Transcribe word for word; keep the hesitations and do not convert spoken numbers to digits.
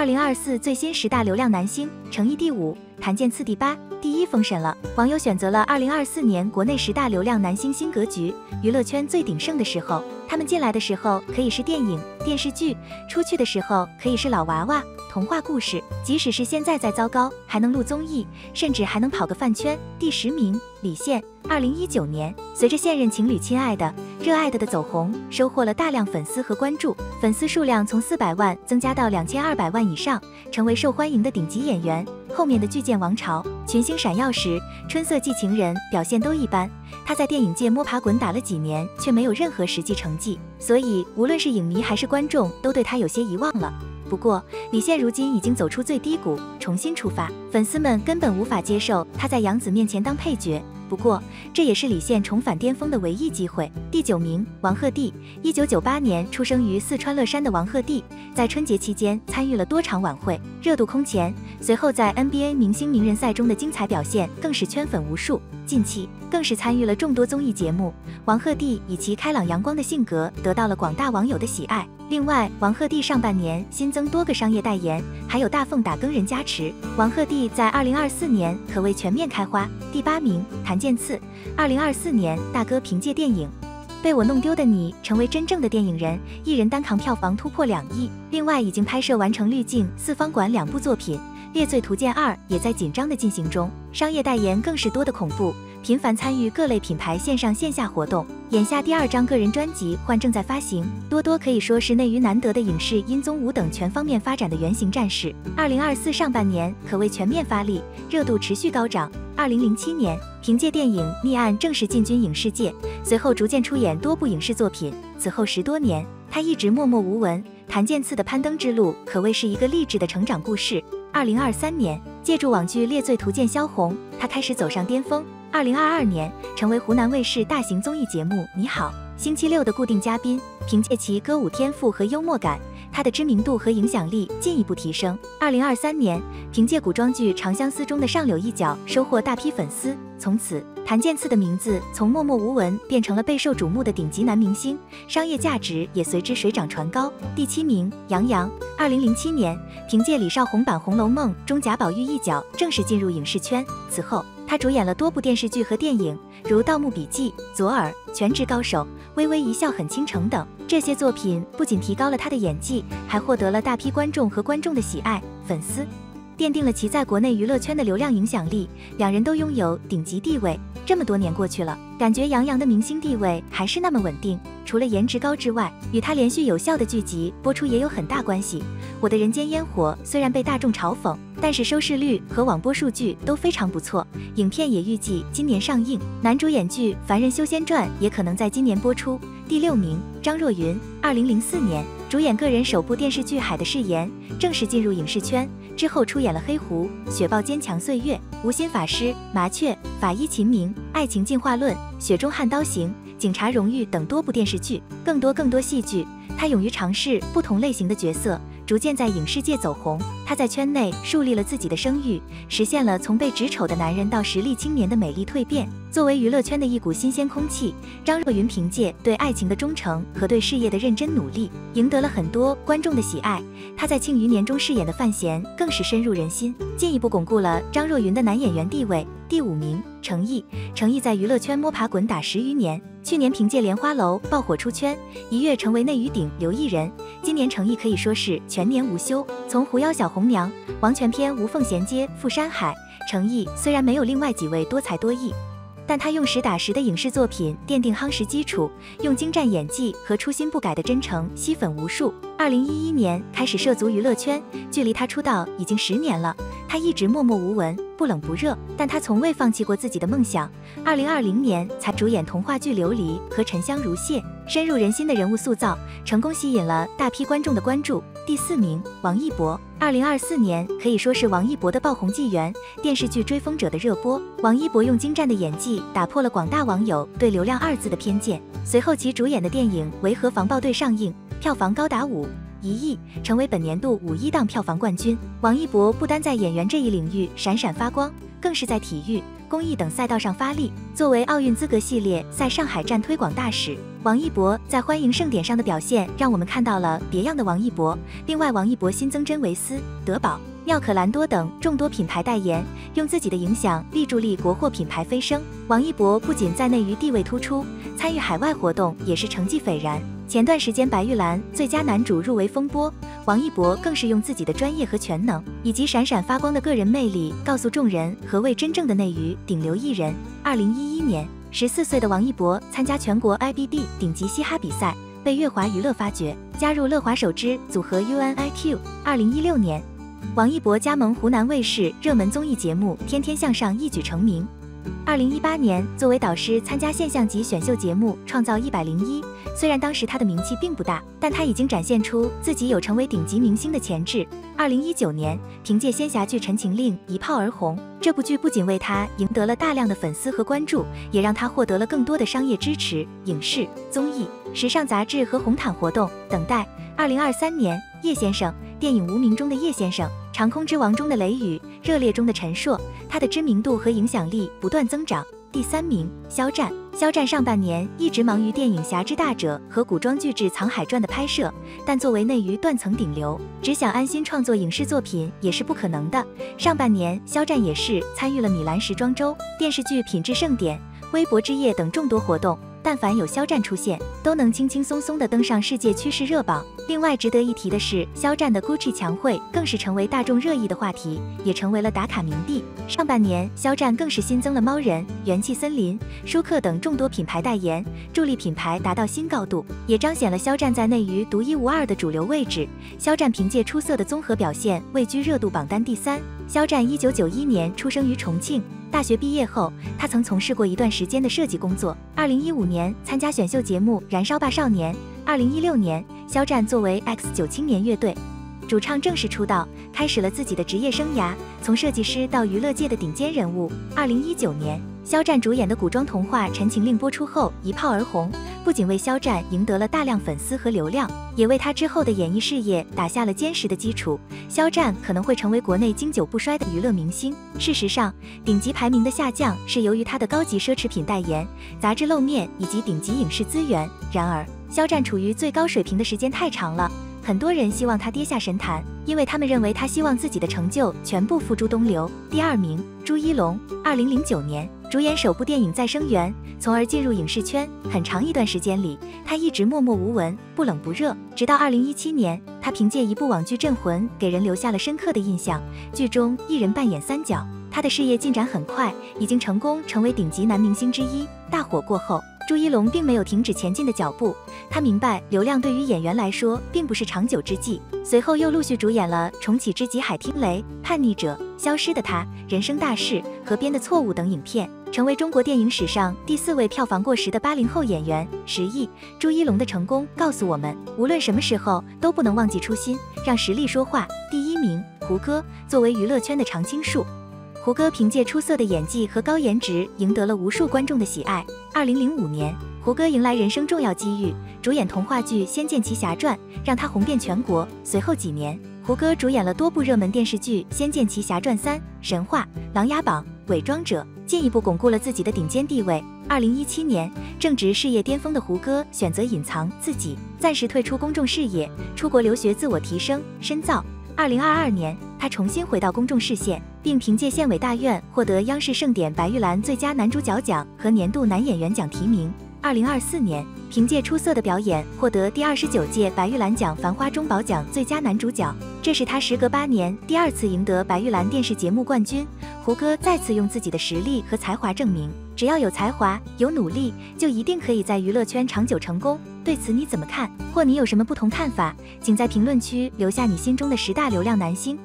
二零二四最新十大流量男星，成毅第五，谭健次第八，第一封神了。网友选择了二零二四年国内十大流量男星新格局。娱乐圈最鼎盛的时候，他们进来的时候可以是电影、电视剧，出去的时候可以是老娃娃、童话故事。即使是现在再糟糕，还能录综艺，甚至还能跑个饭圈。第十名，李现。二零一九年，随着现任情侣《亲爱的热爱的》的走红，收获了大量粉丝和关注，粉丝数量从四百万增加到两千二百万以上，成为受欢迎的顶级演员。后面的巨舰王朝、群星闪耀时、春色季情人表现都一般，他在电影界摸爬滚打了几年，却没有任何实际成绩，所以无论是影迷还是观众都对他有些遗忘了。不过，李现如今已经走出最低谷，重新出发，粉丝们根本无法接受他在杨紫面前当配角。不过，这也是李现重返巅峰的唯一机会。第九名，王鹤棣。一九九八年出生于四川乐山的王鹤棣，在春节期间参与了多场晚会，热度空前。随后在 N B A 明星名人赛中的精彩表现，更是圈粉无数。近期更是参与了众多综艺节目。王鹤棣以其开朗阳光的性格，得到了广大网友的喜爱。另外，王鹤棣上半年新增多个商业代言，还有大凤打更人加持。王鹤棣在二零二四年可谓全面开花。第八名，谭健次。二零二四年，大哥凭借电影《被我弄丢的你》成为真正的电影人，一人单扛票房突破两亿。另外，已经拍摄完成《滤镜》《四方馆》两部作品，《猎罪图鉴二》也在紧张的进行中，商业代言更是多得恐怖。频繁参与各类品牌线上线下活动，眼下第二张个人专辑《幻》正在发行，多多可以说是内娱难得的影视、音综、舞等全方面发展的原型战士。二零二四上半年可谓全面发力，热度持续高涨。二零零七年，凭借电影《逆案》正式进军影视界，随后逐渐出演多部影视作品。此后十多年，他一直默默无闻。谭健次的攀登之路可谓是一个励志的成长故事。二零二三年，借助网剧《猎罪图鉴》萧红，他开始走上巅峰。二零二二年，成为湖南卫视大型综艺节目《你好，星期六》的固定嘉宾。凭借其歌舞天赋和幽默感，他的知名度和影响力进一步提升。二零二三年，凭借古装剧《长相思》中的上柳一角，收获大批粉丝。从此，谭健次的名字从默默无闻变成了备受瞩目的顶级男明星，商业价值也随之水涨船高。第七名，杨洋。二零零七年，凭借李少红版《红楼梦》中贾宝玉一角，正式进入影视圈。此后，他主演了多部电视剧和电影，如《盗墓笔记》《左耳》《全职高手》《微微一笑很倾城》等。这些作品不仅提高了他的演技，还获得了大批观众和观众的喜爱，粉丝奠定了其在国内娱乐圈的流量影响力，两人都拥有顶级地位。这么多年过去了，感觉杨洋的明星地位还是那么稳定，除了颜值高之外，与他连续有效的剧集播出也有很大关系。《我的人间烟火》虽然被大众嘲讽，但是收视率和网播数据都非常不错，影片也预计今年上映。男主演剧《凡人修仙传》也可能在今年播出。第六名，张若昀。二零零四年，主演个人首部电视剧《海的誓言》，正式进入影视圈。之后出演了《黑狐》《雪豹坚强岁月》《无心法师》《麻雀》《法医秦明》《爱情进化论》《雪中悍刀行》《警察荣誉》等多部电视剧，更多更多戏剧。他勇于尝试不同类型的角色，逐渐在影视界走红。他在圈内树立了自己的声誉，实现了从被直丑的男人到实力青年的美丽蜕变。作为娱乐圈的一股新鲜空气，张若昀凭借对爱情的忠诚和对事业的认真努力，赢得了很多观众的喜爱。他在《庆余年》中饰演的范闲更是深入人心，进一步巩固了张若昀的男演员地位。第五名，成毅。成毅在娱乐圈摸爬滚打十余年，去年凭借《莲花楼》爆火出圈，一跃成为内娱顶流艺人。今年成毅可以说是全年无休，从《狐妖小红娘》《王全篇》《无缝衔接》《赴山海》，成毅虽然没有另外几位多才多艺，但他用实打实的影视作品奠定夯实基础，用精湛演技和初心不改的真诚吸粉无数。二零一一年开始涉足娱乐圈，距离他出道已经十年了，他一直默默无闻，不冷不热，但他从未放弃过自己的梦想。二零二零年才主演童话剧《琉璃》和《沉香如屑》，深入人心的人物塑造，成功吸引了大批观众的关注。第四名，王一博。二零二四年可以说是王一博的爆红纪元，电视剧《追风者》的热播，王一博用精湛的演技打破了广大网友对流量二字的偏见。随后其主演的电影《维和防暴队》上映，票房高达五一亿，成为本年度五一档票房冠军。王一博不单在演员这一领域闪闪发光，更是在体育、公益等赛道上发力。作为奥运资格系列赛上海站推广大使，王一博在欢迎盛典上的表现，让我们看到了别样的王一博。另外，王一博新增真维斯、德宝、妙可蓝多等众多品牌代言，用自己的影响力助力国货品牌飞升。王一博不仅在内娱地位突出，参与海外活动也是成绩斐然。前段时间白玉兰最佳男主入围风波，王一博更是用自己的专业和全能，以及闪闪发光的个人魅力，告诉众人何谓真正的内娱顶流艺人。二零一一年，十四岁的王一博参加全国 I B D 顶级嘻哈比赛，被乐华娱乐发掘，加入乐华首支组合 U N I Q。二零一六年，王一博加盟湖南卫视热门综艺节目《天天向上》，一举成名。二零一八年，作为导师参加现象级选秀节目《创造一百零一》，虽然当时他的名气并不大，但他已经展现出自己有成为顶级明星的潜质。二零一九年，凭借仙侠剧《陈情令》一炮而红，这部剧不仅为他赢得了大量的粉丝和关注，也让他获得了更多的商业支持。影视、综艺、时尚杂志和红毯活动等待。二零二三年，叶先生。电影《无名》中的叶先生，《长空之王》中的雷雨，《热烈》中的陈硕，他的知名度和影响力不断增长。第三名，肖战。肖战上半年一直忙于电影《侠之大者》和古装剧《致藏海传》的拍摄，但作为内娱断层顶流，只想安心创作影视作品也是不可能的。上半年，肖战也是参与了米兰时装周、电视剧品质盛典、微博之夜等众多活动。但凡有肖战出现，都能轻轻松松地登上世界趋势热榜。另外值得一提的是，肖战的 Gucci 墙绘更是成为大众热议的话题，也成为了打卡名地。上半年，肖战更是新增了猫人、元气森林、舒克等众多品牌代言，助力品牌达到新高度，也彰显了肖战在内娱独一无二的主流位置。肖战凭借出色的综合表现，位居热度榜单第三。肖战一九九一年出生于重庆。大学毕业后，他曾从事过一段时间的设计工作。二零一五年参加选秀节目《燃烧吧少年》。二零一六年，肖战作为 X 九青年乐队主唱正式出道，开始了自己的职业生涯，从设计师到娱乐界的顶尖人物。二零一九年，肖战主演的古装童话《陈情令》播出后一炮而红，不仅为肖战赢得了大量粉丝和流量，也为他之后的演艺事业打下了坚实的基础。肖战可能会成为国内经久不衰的娱乐明星。事实上，顶级排名的下降是由于他的高级奢侈品代言、杂志露面以及顶级影视资源。然而，肖战处于最高水平的时间太长了，很多人希望他跌下神坛，因为他们认为他希望自己的成就全部付诸东流。第二名，朱一龙。二零零九年主演首部电影《再生缘》，从而进入影视圈。很长一段时间里，他一直默默无闻，不冷不热。直到二零一七年，他凭借一部网剧《镇魂》给人留下了深刻的印象。剧中一人扮演三角，他的事业进展很快，已经成功成为顶级男明星之一。大火过后，朱一龙并没有停止前进的脚步，他明白流量对于演员来说并不是长久之计。随后又陆续主演了《重启之极海听雷》、《叛逆者》、《消失的她》、《人生大事》、《河边的错误》等影片，成为中国电影史上第四位票房过十的八零后演员。十亿，朱一龙的成功告诉我们，无论什么时候都不能忘记初心，让实力说话。第一名，胡歌。作为娱乐圈的常青树，胡歌凭借出色的演技和高颜值，赢得了无数观众的喜爱。二零零五年，胡歌迎来人生重要机遇，主演童话剧《仙剑奇侠传》，让他红遍全国。随后几年，胡歌主演了多部热门电视剧《仙剑奇侠传三》、《神话》、《琅琊榜》、《伪装者》，进一步巩固了自己的顶尖地位。二零一七年，正值事业巅峰的胡歌选择隐藏自己，暂时退出公众视野，出国留学，自我提升、深造。二零二二年，他重新回到公众视线，并凭借县委大院获得央视盛典白玉兰最佳男主角奖和年度男演员奖提名。二零二四年，凭借出色的表演获得第二十九届白玉兰奖《繁花》中宝奖最佳男主角，这是他时隔八年第二次赢得白玉兰电视节目冠军。胡歌再次用自己的实力和才华证明，只要有才华、有努力，就一定可以在娱乐圈长久成功。对此你怎么看？或你有什么不同看法？请在评论区留下你心中的十大流量男星。